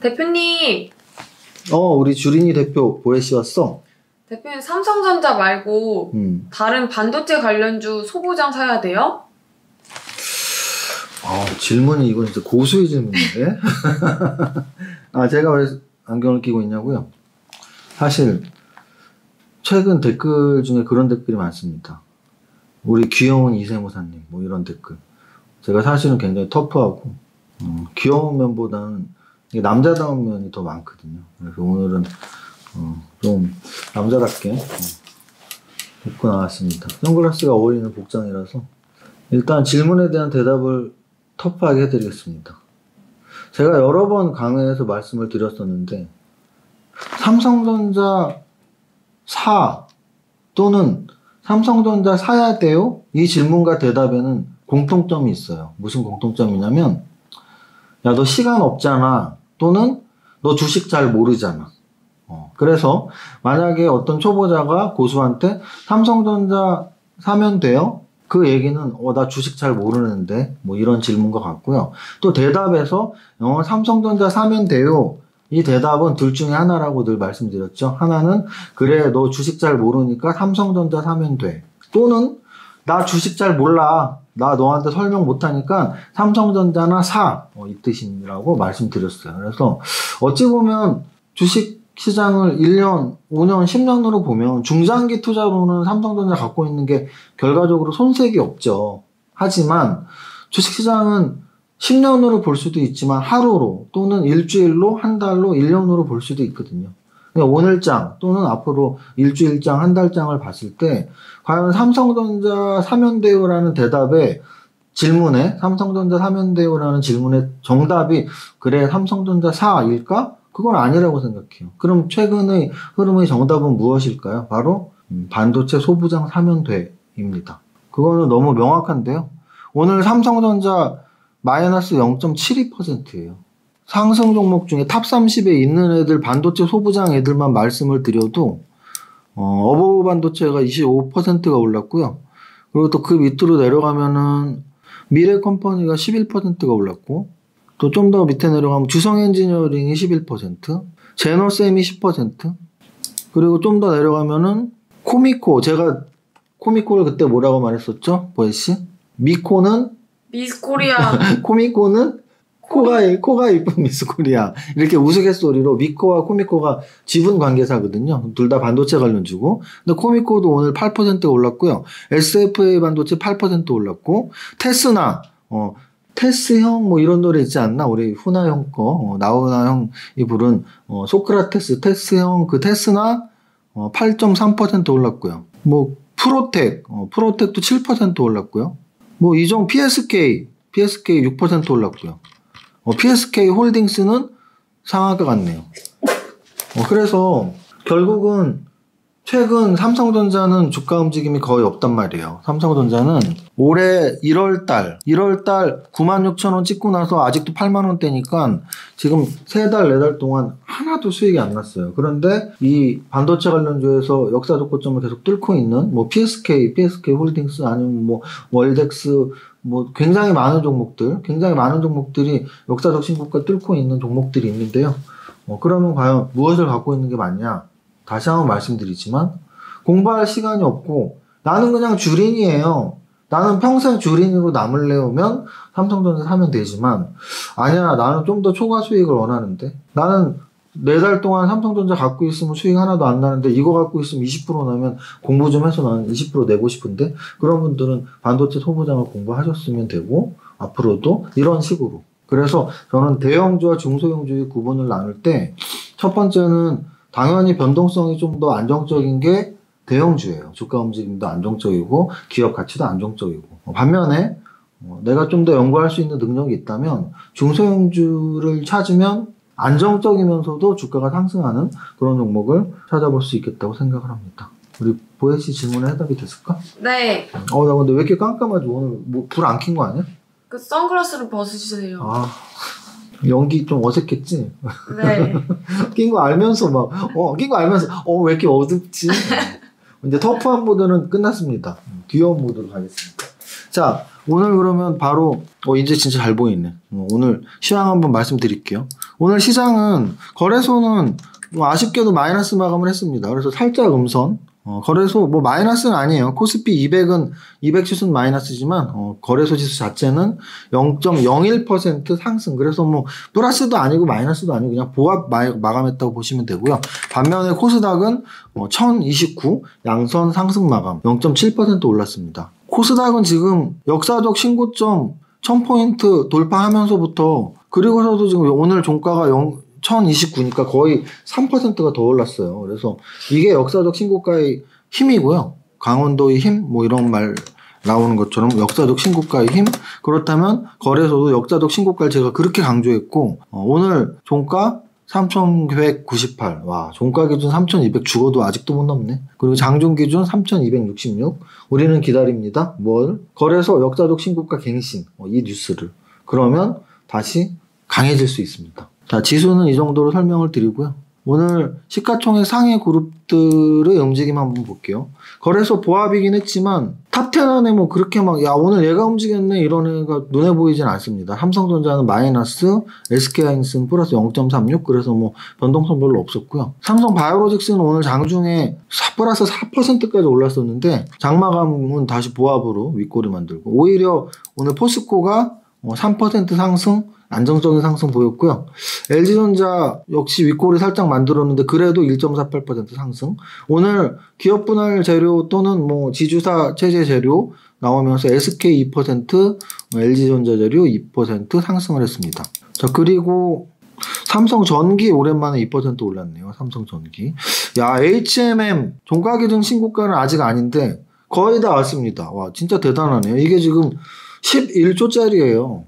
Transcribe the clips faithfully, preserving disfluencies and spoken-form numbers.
대표님! 어, 우리 주린이 대표 보혜씨 왔어? 대표님, 삼성전자 말고 음. 다른 반도체 관련주 소보장 사야 돼요? 아, 질문이 이건 진짜 고수의 질문인데? 아, 제가 왜 안경을 끼고 있냐고요? 사실 최근 댓글 중에 그런 댓글이 많습니다. 우리 귀여운 이세모사님 뭐 이런 댓글. 제가 사실은 굉장히 터프하고 음, 귀여운 면보다는 이게 남자다운 면이 더 많거든요. 그래서 오늘은 어, 좀 남자답게 어, 입고 나왔습니다. 선글라스가 어울리는 복장이라서 일단 질문에 대한 대답을 터프하게 해드리겠습니다. 제가 여러 번 강의에서 말씀을 드렸었는데 삼성전자 사 또는 삼성전자 사야 돼요? 이 질문과 대답에는 공통점이 있어요. 무슨 공통점이냐면 야, 너 시간 없잖아 또는 너 주식 잘 모르잖아. 어, 그래서 만약에 어떤 초보자가 고수한테 삼성전자 사면 돼요? 그 얘기는 어, 나 주식 잘 모르는데 뭐 이런 질문과 같고요. 또 대답에서 어, 삼성전자 사면 돼요. 이 대답은 둘 중에 하나라고 늘 말씀드렸죠. 하나는 그래 너 주식 잘 모르니까 삼성전자 사면 돼. 또는 나 주식 잘 몰라. 나 너한테 설명 못하니까 삼성전자나 사. 어, 이 뜻이라고 말씀드렸어요. 그래서 어찌 보면 주식 시장을 일 년, 오 년, 십 년으로 보면 중장기 투자로는 삼성전자 갖고 있는 게 결과적으로 손색이 없죠. 하지만 주식시장은 십 년으로 볼 수도 있지만 하루로 또는 일주일로, 한 달로, 일 년으로 볼 수도 있거든요. 그러니까 오늘장 또는 앞으로 일주일장, 한 달장을 봤을 때 과연 삼성전자 사면 돼요라는 대답에 질문에 삼성전자 사면 돼요라는 질문의 정답이 그래 삼성전자 사일까? 그건 아니라고 생각해요. 그럼 최근의 흐름의 정답은 무엇일까요? 바로 반도체 소부장 사면 돼입니다. 그거는 너무 명확한데요. 오늘 삼성전자 마이너스 영 점 칠이 퍼센트예요. 상승 종목 중에 탑 삼십에 있는 애들 반도체 소부장 애들만 말씀을 드려도 어, 어버브 반도체가 이십오 퍼센트가 올랐고요. 그리고 또 그 밑으로 내려가면은 미래컴퍼니가 십일 퍼센트가 올랐고 또 좀 더 밑에 내려가면 주성엔지니어링이 십일 퍼센트, 제너쌤이 십 퍼센트, 그리고 좀 더 내려가면은 코미코, 제가 코미코를 그때 뭐라고 말했었죠? 보혜씨? 미코는 미스코리아 코미코는 코가, 코가 이쁜 미스코리아 이렇게 우스갯소리로 미코와 코미코가 지분 관계사거든요. 둘 다 반도체 관련주고 근데 코미코도 오늘 팔 퍼센트 올랐고요. 에스에프에이 반도체 팔 퍼센트 올랐고 테스나 어, 테스형 뭐 이런 노래 있지 않나? 우리 후나형 거 어, 나훈아 형이 부른 어, 소크라테스 테스형 그 테스나 어, 팔 점 삼 퍼센트 올랐고요. 뭐 프로텍 어, 프로텍도 칠 퍼센트 올랐고요. 뭐 이종 피에스케이, 피에스케이 육 퍼센트 올랐고요. 어, 피에스케이홀딩스는 상한가 같네요. 어, 그래서 결국은 최근 삼성전자는 주가 움직임이 거의 없단 말이에요. 삼성전자는 올해 일월달, 일월달 구만 육천 원 찍고 나서 아직도 팔만 원대니까 지금 세 달, 네 달 동안 하나도 수익이 안 났어요. 그런데 이 반도체 관련주에서 역사적 고점을 계속 뚫고 있는 뭐 피에스케이, 피에스케이홀딩스 아니면 뭐 월덱스 뭐 굉장히 많은 종목들, 굉장히 많은 종목들이 역사적 신고가 뚫고 있는 종목들이 있는데요. 어, 그러면 과연 무엇을 갖고 있는 게 맞냐? 다시 한번 말씀드리지만 공부할 시간이 없고 나는 그냥 주린이에요. 나는 평생 주린이로 남을래오면 삼성전자 사면 되지만 아니야 나는 좀 더 초과 수익을 원하는데 나는 네 달 동안 삼성전자 갖고 있으면 수익 하나도 안 나는데 이거 갖고 있으면 이십 퍼센트 나면 공부 좀 해서 나는 이십 퍼센트 내고 싶은데 그런 분들은 반도체 소부장을 공부하셨으면 되고 앞으로도 이런 식으로 그래서 저는 대형주와 중소형주의 구분을 나눌 때 첫 번째는 당연히 변동성이 좀 더 안정적인 게 대형주예요. 주가 움직임도 안정적이고 기업 가치도 안정적이고 반면에 내가 좀 더 연구할 수 있는 능력이 있다면 중소형주를 찾으면 안정적이면서도 주가가 상승하는 그런 종목을 찾아볼 수 있겠다고 생각을 합니다. 우리 보혜씨 질문에 해답이 됐을까? 네. 어, 나 근데 왜 이렇게 깜깜하지? 오늘 뭐 불 안 킨 거 아니야? 그 선글라스를 벗으시세요. 아. 연기 좀 어색했지? 네. 낀 거 알면서 막, 어, 낀 거 알면서, 어, 왜 이렇게 어둡지? 이제 터프한 모드는 끝났습니다. 귀여운 모드로 가겠습니다. 자, 오늘 그러면 바로, 어, 이제 진짜 잘 보이네. 어, 오늘 시황 한번 말씀드릴게요. 오늘 시장은 거래소는 뭐 아쉽게도 마이너스 마감을 했습니다. 그래서 살짝 음선. 어, 거래소 뭐 마이너스는 아니에요. 코스피 이백은 이백 지수는 마이너스지만 어, 거래소 지수 자체는 영 점 영일 퍼센트 상승. 그래서 뭐 플러스도 아니고 마이너스도 아니고 그냥 보합 마, 마감했다고 보시면 되고요. 반면에 코스닥은 어, 천이십구 양선 상승 마감 영 점 칠 퍼센트 올랐습니다. 코스닥은 지금 역사적 신고점 천 포인트 돌파하면서부터 그리고서도 지금 오늘 종가가 영 천이십구니까 거의 삼 퍼센트가 더 올랐어요. 그래서 이게 역사적 신고가의 힘이고요. 강원도의 힘, 뭐 이런 말 나오는 것처럼 역사적 신고가의 힘. 그렇다면 거래소도 역사적 신고가를 제가 그렇게 강조했고, 어, 오늘 종가 삼천백구십팔. 와, 종가 기준 삼천이백 죽어도 아직도 못 넘네. 그리고 장중 기준 삼천이백육십육. 우리는 기다립니다. 뭘? 거래소 역사적 신고가 갱신. 어, 이 뉴스를. 그러면 다시 강해질 수 있습니다. 자, 지수는 이 정도로 설명을 드리고요. 오늘 시가총액 상위 그룹들의 움직임 한번 볼게요. 거래소 보합이긴 했지만 탑 텐 안에 뭐 그렇게 막 야 오늘 얘가 움직였네 이런 애가 눈에 보이진 않습니다. 삼성전자는 마이너스, 에스케이하이닉스는 플러스 영 점 삼육. 그래서 뭐 변동성 별로 없었고요. 삼성바이오로직스는 오늘 장중에 플러스 사 퍼센트까지 올랐었는데 장마감은 다시 보합으로 윗꼬리 만들고, 오히려 오늘 포스코가 삼 퍼센트 상승, 안정적인 상승 보였고요. 엘지전자 역시 윗꼬리 살짝 만들었는데 그래도 일 점 사팔 퍼센트 상승. 오늘 기업 분할 재료 또는 뭐 지주사 체제 재료 나오면서 에스케이 이 퍼센트, 엘지전자 재료 이 퍼센트 상승을 했습니다. 자, 그리고 삼성전기 오랜만에 이 퍼센트 올랐네요. 삼성전기. 야, 에이치엠엠 종가 기준 신고가는 아직 아닌데 거의 다 왔습니다. 와, 진짜 대단하네요. 이게 지금 십일 조짜리예요.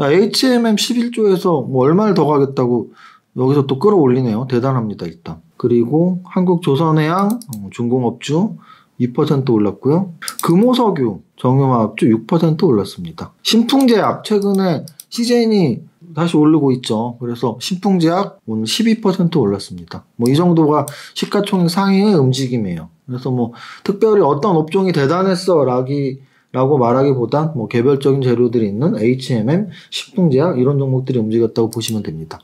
야, 에이치엠엠 십일 조에서 뭐 얼마를 더 가겠다고 여기서 또 끌어올리네요. 대단합니다, 일단. 그리고 한국조선해양 중공업주 이 퍼센트 올랐고요. 금호석유 정유화합주 육 퍼센트 올랐습니다. 신풍제약 최근에 씨젠이 다시 오르고 있죠. 그래서 신풍제약 오늘 십이 퍼센트 올랐습니다. 뭐 이 정도가 시가총액 상위의 움직임이에요. 그래서 뭐 특별히 어떤 업종이 대단했어 라기 라고 말하기보단 뭐 개별적인 재료들이 있는 에이치엠엠, 신풍제약 이런 종목들이 움직였다고 보시면 됩니다.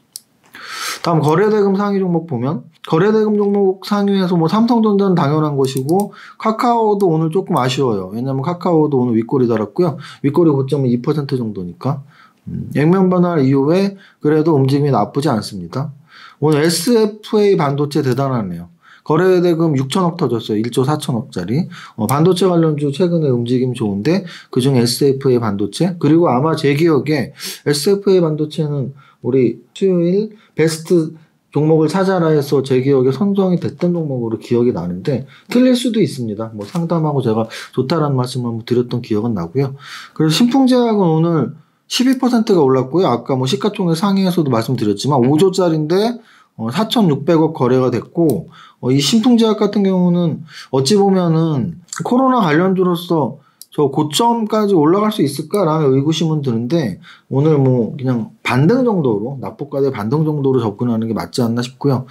다음 거래대금 상위 종목 보면 거래대금 종목 상위에서 뭐 삼성전자는 당연한 것이고 카카오도 오늘 조금 아쉬워요. 왜냐면 카카오도 오늘 윗꼬리 달았고요. 윗꼬리 고점은 이 퍼센트 정도니까 음, 액면 변화 이후에 그래도 움직임이 나쁘지 않습니다. 오늘 에스에프에이반도체 대단하네요. 거래대금 육천억 터졌어요. 일 조 사천억짜리. 어, 반도체 관련주 최근에 움직임 좋은데 그중 에스에프에이반도체. 그리고 아마 제 기억에 에스에프에이반도체는 우리 수요일 베스트 종목을 찾아라 해서 제 기억에 선정이 됐던 종목으로 기억이 나는데 틀릴 수도 있습니다. 뭐 상담하고 제가 좋다라는 말씀을 드렸던 기억은 나고요. 그리고 신풍제약은 오늘 십이 퍼센트가 올랐고요. 아까 뭐 시가총액 상위에서도 말씀드렸지만 오 조짜리인데 어, 사천육백억 거래가 됐고, 어, 이 신풍제약 같은 경우는 어찌 보면은 코로나 관련주로서 저 고점까지 올라갈 수 있을까라는 의구심은 드는데 오늘 뭐 그냥 반등 정도로 낙폭과 대 반등 정도로 접근하는 게 맞지 않나 싶고요.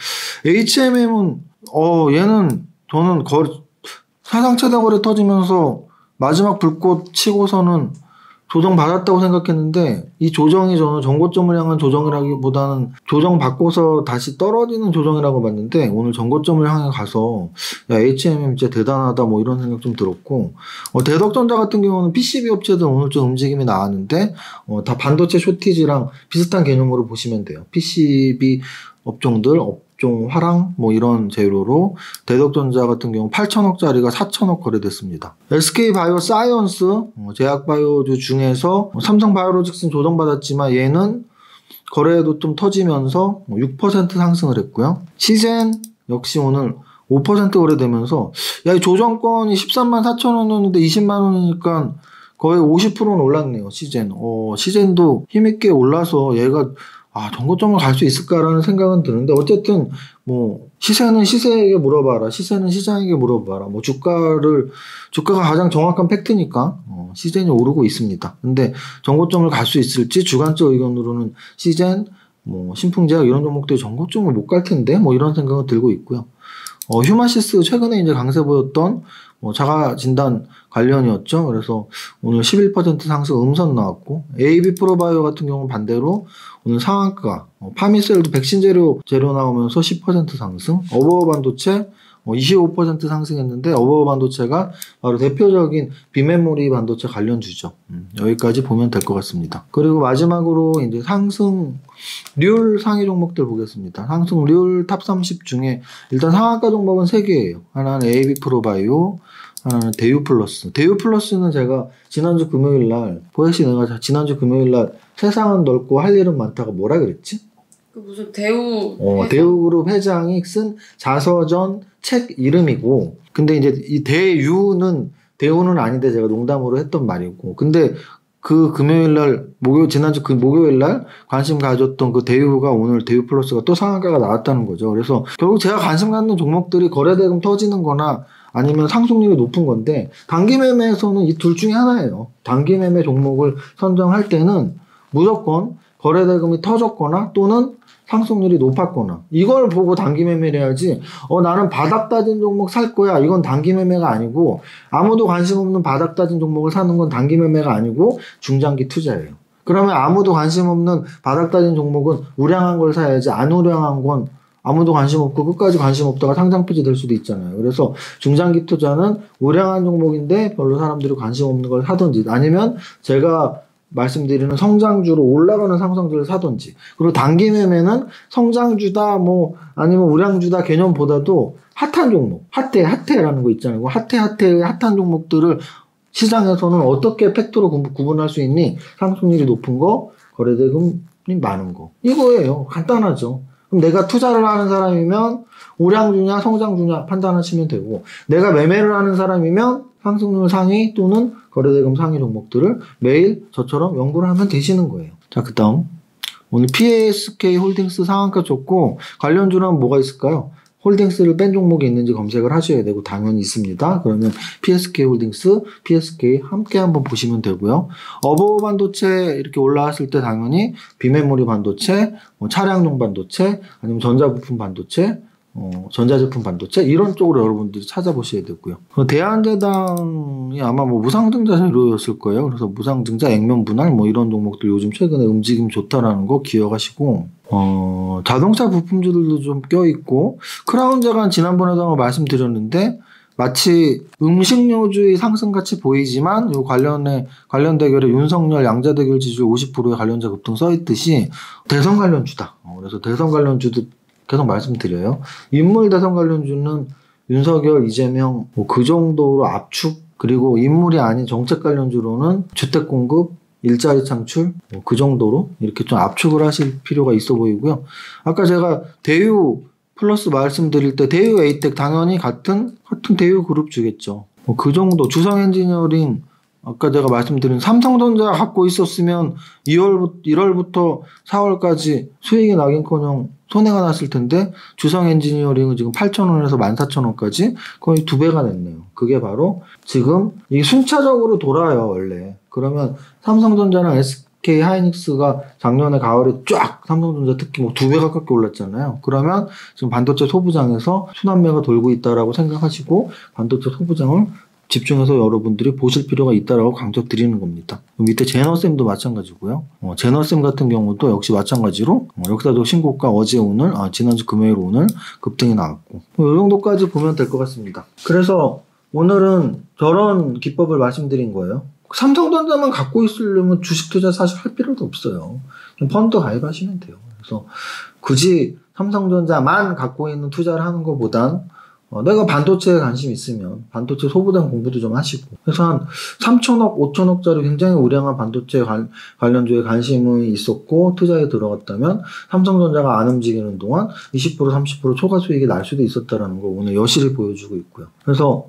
에이치엠엠은 어 얘는 저는 거, 사상 최다 거래 터지면서 마지막 불꽃 치고서는 조정받았다고 생각했는데 이 조정이 저는 전고점을 향한 조정이라기보다는 조정받고서 다시 떨어지는 조정이라고 봤는데 오늘 전고점을 향해 가서 야 에이치엠엠 진짜 대단하다 뭐 이런 생각 좀 들었고, 어, 대덕전자 같은 경우는 피씨비 업체들 오늘 좀 움직임이 나왔는데 어, 다 반도체 쇼티지랑 비슷한 개념으로 보시면 돼요. 피씨비 업종들 업종 화랑 뭐 이런 재료로 대덕전자 같은 경우 팔천억짜리가 사천억 거래됐습니다. 에스케이바이오사이언스 어, 제약바이오주 중에서 삼성바이오로직스는 조정받았지만 얘는 거래도 좀 터지면서 육 퍼센트 상승을 했고요. 씨젠 역시 오늘 오 퍼센트 거래되면서 야, 이 조정권이 십삼만 사천 원이었는데 이십만 원이니까 거의 오십 퍼센트는 올랐네요. 씨젠 어, 씨젠도 힘있게 올라서 얘가 아, 전고점을 갈 수 있을까라는 생각은 드는데, 어쨌든, 뭐, 시세는 시세에게 물어봐라. 시세는 시장에게 물어봐라. 뭐, 주가를, 주가가 가장 정확한 팩트니까, 어, 시젠이 오르고 있습니다. 근데, 전고점을 갈 수 있을지, 주관적 의견으로는 시젠, 뭐, 신풍제약 이런 종목들이 전고점을 못 갈 텐데, 뭐, 이런 생각은 들고 있고요. 어, 휴마시스 최근에 이제 강세 보였던 뭐 자가 진단 관련이었죠. 그래서 오늘 십일 퍼센트 상승 음선 나왔고, 에이비프로바이오 같은 경우는 반대로 오늘 상한가, 어, 파미셀도 백신 재료 재료 나오면서 십 퍼센트 상승, 어버어반도체 어, 이십오 퍼센트 상승했는데 어버어반도체가 바로 대표적인 비메모리 반도체 관련주죠. 음, 여기까지 보면 될 것 같습니다. 그리고 마지막으로 이제 상승률 상위 종목들 보겠습니다. 상승률 탑 삼십 중에 일단 상한가 종목은 세 개예요. 하나는 에이비프로바이오, 하나는 대유플러스. 대유플러스는 제가 지난주 금요일날 보혜씨 내가 지난주 금요일날 세상은 넓고 할 일은 많다고 뭐라 그랬지? 그 무슨 대우 어, 대우그룹 회장이 쓴 자서전 책 이름이고, 근데 이제 이 대유는 대우는 아닌데 제가 농담으로 했던 말이고, 근데 그 금요일날 목요 지난주 그 목요일날 관심 가졌던 그 대유가 오늘 대유플러스가 또 상한가가 나왔다는 거죠. 그래서 결국 제가 관심 갖는 종목들이 거래대금 터지는거나 아니면 상승률이 높은 건데, 단기 매매에서는 이 둘 중에 하나예요. 단기 매매 종목을 선정할 때는 무조건 거래대금이 터졌거나 또는 상승률이 높았거나 이걸 보고 단기 매매를 해야지, 어 나는 바닥 다진 종목 살 거야, 이건 단기 매매가 아니고, 아무도 관심 없는 바닥 다진 종목을 사는 건 단기 매매가 아니고 중장기 투자예요. 그러면 아무도 관심 없는 바닥 다진 종목은 우량한 걸 사야지, 안 우량한 건 아무도 관심 없고 끝까지 관심 없다가 상장 폐지될 수도 있잖아요. 그래서 중장기 투자는 우량한 종목인데 별로 사람들이 관심 없는 걸 사든지, 아니면 제가 말씀드리는 성장주로 올라가는 상승주를 사든지. 그리고 단기 매매는 성장주다 뭐 아니면 우량주다 개념보다도 핫한 종목, 핫해 핫해라는 거 있잖아요. 핫해 핫해의 핫한 종목들을 시장에서는 어떻게 팩트로 구분할 수 있니? 상승률이 높은 거, 거래대금이 많은 거, 이거예요. 간단하죠. 그럼 내가 투자를 하는 사람이면 우량주냐 성장주냐 판단하시면 되고, 내가 매매를 하는 사람이면 상승률 상위 또는 거래대금 상위 종목들을 매일 저처럼 연구를 하면 되시는 거예요. 자, 그 다음 오늘 피에스케홀딩스 상한가 줬고, 관련주는 뭐가 있을까요? 홀딩스를 뺀 종목이 있는지 검색을 하셔야 되고, 당연히 있습니다. 그러면 피에스케홀딩스, 피에스케 함께 한번 보시면 되고요. 어버어 반도체 이렇게 올라왔을 때 당연히 비메모리 반도체, 뭐 차량용 반도체, 아니면 전자부품 반도체, 어, 전자제품 반도체 이런 쪽으로 여러분들이 찾아보셔야 되고요. 대한제당이 아마 뭐 무상증자 재료였을 거예요. 그래서 무상증자, 액면 분할 뭐 이런 종목들 요즘 최근에 움직임 좋다라는 거 기억하시고, 어, 자동차 부품주들도 좀 껴있고, 크라운자가 지난번에도 한번 말씀드렸는데 마치 음식료주의 상승같이 보이지만 요 관련에 관련 대결에 윤석열 양자 대결 지지율 오십 퍼센트의 관련자 급등 써있듯이 대선 관련주다. 어, 그래서 대선 관련주도 계속 말씀드려요. 인물 대선 관련주는 윤석열, 이재명 뭐 그 정도로 압축, 그리고 인물이 아닌 정책 관련주로는 주택 공급, 일자리 창출 뭐 그 정도로 이렇게 좀 압축을 하실 필요가 있어 보이고요. 아까 제가 대유 플러스 말씀드릴 때 대유에이텍 당연히 같은 같은 대유 그룹 주겠죠. 뭐 그 정도. 주성엔지니어링 아까 제가 말씀드린 삼성전자 갖고 있었으면 일월부터 사월까지 수익이 나긴커녕 손해가 났을 텐데, 주성 엔지니어링은 지금 팔천 원에서 만 사천 원까지 거의 두 배가 냈네요. 그게 바로 지금 이게 순차적으로 돌아요, 원래. 그러면 삼성전자랑 에스케하이닉스가 작년에 가을에 쫙 삼성전자 특히 뭐 두 배 가깝게 올랐잖아요. 그러면 지금 반도체 소부장에서 순환매가 돌고 있다라고 생각하시고 반도체 소부장을 집중해서 여러분들이 보실 필요가 있다라고 강조 드리는 겁니다. 밑에 제너쌤도 마찬가지고요. 어, 제너쌤 같은 경우도 역시 마찬가지로 어, 역사적 신고가 어제 오늘, 아, 지난주 금요일 오늘 급등이 나왔고, 뭐 이 정도까지 보면 될 것 같습니다. 그래서 오늘은 저런 기법을 말씀드린 거예요. 삼성전자만 갖고 있으려면 주식 투자 사실 할 필요도 없어요. 펀드 가입하시면 돼요. 그래서 굳이 삼성전자만 갖고 있는 투자를 하는 것보단 어, 내가 반도체에 관심이 있으면 반도체 소부장 공부도 좀 하시고, 그래서 한 삼천억, 오천억짜리 굉장히 우량한 반도체 관, 관련주에 관심이 있었고 투자에 들어갔다면 삼성전자가 안 움직이는 동안 이십 퍼센트, 삼십 퍼센트 초과 수익이 날 수도 있었다라는 걸 오늘 여실히 보여주고 있고요. 그래서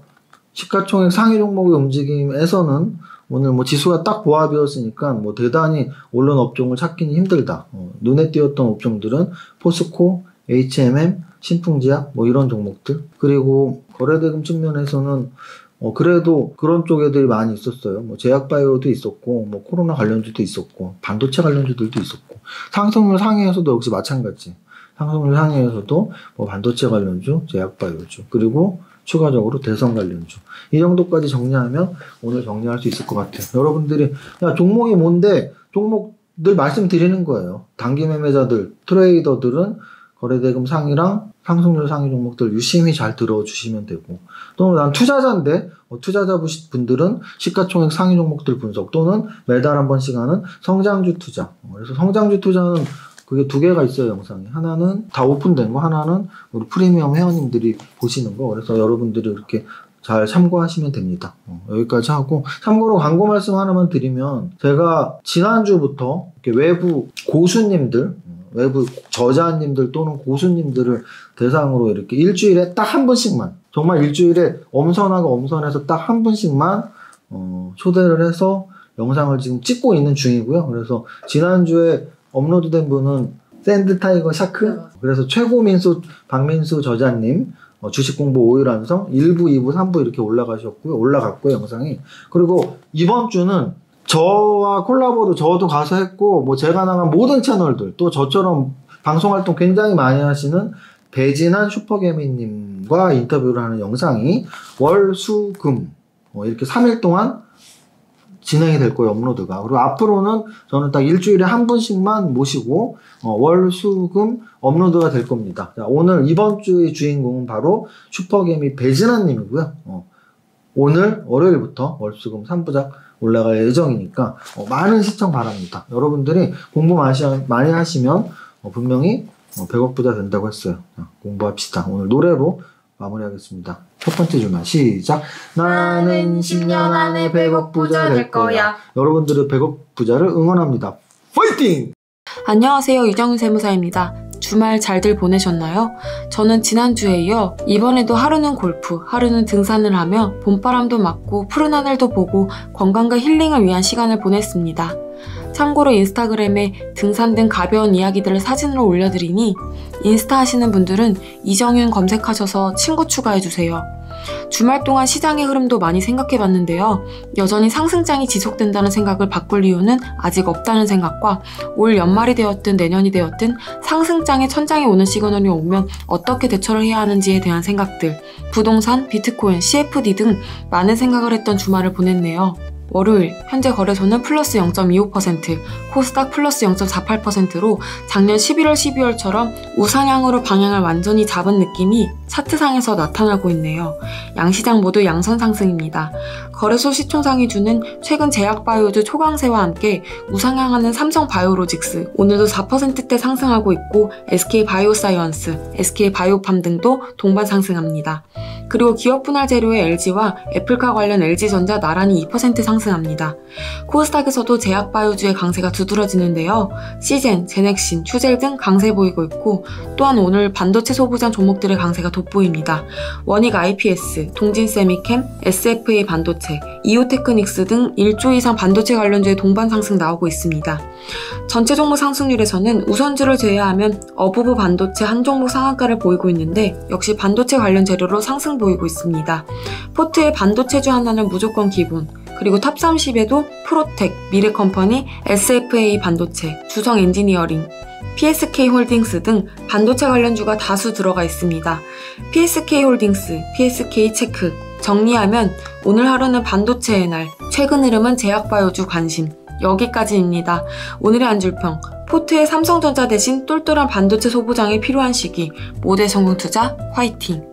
시가총액 상위 종목의 움직임에서는 오늘 뭐 지수가 딱 보합이었으니까 뭐 대단히 오른 업종을 찾기는 힘들다. 어, 눈에 띄었던 업종들은 포스코, 에이치엠엠, 신풍제약 뭐 이런 종목들, 그리고 거래대금 측면에서는 어 그래도 그런 쪽 애들이 많이 있었어요. 뭐 제약바이오도 있었고, 뭐 코로나 관련주도 있었고, 반도체 관련주들도 있었고, 상승률 상위에서도 역시 마찬가지. 상승률 상위에서도 뭐 반도체 관련주, 제약바이오주, 그리고 추가적으로 대선 관련주. 이 정도까지 정리하면 오늘 정리할 수 있을 것 같아요. 여러분들이 야 종목이 뭔데? 종목 늘 말씀드리는 거예요. 단기 매매자들, 트레이더들은 거래대금 상위랑 상승률 상위 종목들 유심히 잘 들어주시면 되고, 또는 난 투자자인데 어, 투자자분들은 시가총액 상위 종목들 분석, 또는 매달 한 번씩 하는 성장주 투자. 어, 그래서 성장주 투자는 그게 두 개가 있어요, 영상이. 하나는 다 오픈된 거, 하나는 우리 프리미엄 회원님들이 보시는 거. 그래서 여러분들이 이렇게 잘 참고하시면 됩니다. 어, 여기까지 하고, 참고로 광고 말씀 하나만 드리면, 제가 지난주부터 이렇게 외부 고수님들, 외부 저자님들 또는 고수님들을 대상으로 이렇게 일주일에 딱 한 분씩만, 정말 일주일에 엄선하고 엄선해서 딱 한 분씩만 어, 초대를 해서 영상을 지금 찍고 있는 중이고요. 그래서 지난주에 업로드된 분은 샌드 타이거 샤크, 그래서 최고민수 박민수 저자님, 어, 주식공부 오일 완성 일 부, 이 부, 삼 부 이렇게 올라가셨고요. 올라갔고요, 영상이. 그리고 이번 주는 저와 콜라보도 저도 가서 했고, 뭐 제가 나간 모든 채널들, 또 저처럼 방송활동 굉장히 많이 하시는 배진환 슈퍼개미님과 인터뷰를 하는 영상이 월, 수, 금 어, 이렇게 삼 일 동안 진행이 될 거예요, 업로드가. 그리고 앞으로는 저는 딱 일주일에 한 분씩만 모시고 어, 월, 수, 금 업로드가 될 겁니다. 자, 오늘 이번 주의 주인공은 바로 슈퍼개미 배진환님이고요. 어, 오늘 월요일부터 월, 수, 금 삼 부작 올라갈 예정이니까 어, 많은 시청 바랍니다. 여러분들이 공부 많이 하시면 어, 분명히 어, 백억 부자 된다고 했어요. 자, 공부합시다. 오늘 노래로 마무리하겠습니다. 첫 번째 줄만 시작. 나는 십 년 안에 백억 부자 될 거야. 여러분들의 백억 부자를 응원합니다. 파이팅! 안녕하세요, 이정윤 세무사입니다. 주말 잘들 보내셨나요? 저는 지난주에 이어 이번에도 하루는 골프, 하루는 등산을 하며 봄바람도 맞고 푸른 하늘도 보고 건강과 힐링을 위한 시간을 보냈습니다. 참고로 인스타그램에 등산 등 가벼운 이야기들을 사진으로 올려드리니 인스타 하시는 분들은 이정윤 검색하셔서 친구 추가해주세요. 주말 동안 시장의 흐름도 많이 생각해봤는데요. 여전히 상승장이 지속된다는 생각을 바꿀 이유는 아직 없다는 생각과 올 연말이 되었든 내년이 되었든 상승장의 천장이 오는 시그널이 오면 어떻게 대처를 해야 하는지에 대한 생각들, 부동산, 비트코인, 씨에프디 등 많은 생각을 했던 주말을 보냈네요. 월요일, 현재 거래소는 플러스 영 점 이오 퍼센트, 코스닥 플러스 영 점 사팔 퍼센트로 작년 십일월, 십이월처럼 우상향으로 방향을 완전히 잡은 느낌이 차트상에서 나타나고 있네요. 양시장 모두 양선 상승입니다. 거래소 시총상위 주는 최근 제약바이오주 초강세와 함께 우상향하는 삼성바이오로직스, 오늘도 사 퍼센트대 상승하고 있고 에스케이바이오사이언스, 에스케이바이오팜 등도 동반 상승합니다. 그리고 기업분할 재료의 엘지와 애플카 관련 엘지전자 나란히 이 퍼센트 상승합니다. 코스닥에서도 제약바이오주의 강세가 두드러지는데요. 씨젠, 제넥신, 휴젤 등 강세 보이고 있고, 또한 오늘 반도체 소부장 종목들의 강세가 돋보입니다. 원익아이피에스, 동진세미켐, 에스에프에이반도체, 이오테크닉스 등 일 조 이상 반도체 관련주의 동반 상승 나오고 있습니다. 전체 종목 상승률에서는 우선주를 제외하면 어부부 반도체 한 종목 상한가를 보이고 있는데 역시 반도체 관련 재료로 상승 보이고 있습니다. 포트에 반도체주 하나는 무조건 기본, 그리고 탑 삼십에도 프로텍, 미래컴퍼니, 에스에프에이반도체, 주성엔지니어링, 피에스케이홀딩스 등 반도체 관련주가 다수 들어가 있습니다. 피에스케이홀딩스, 피에스케이체크 정리하면 오늘 하루는 반도체의 날, 최근 흐름은 제약바이오주 관심. 여기까지입니다. 오늘의 안줄평, 포트에 삼성전자 대신 똘똘한 반도체 소부장이 필요한 시기, 모델 성공 투자 화이팅!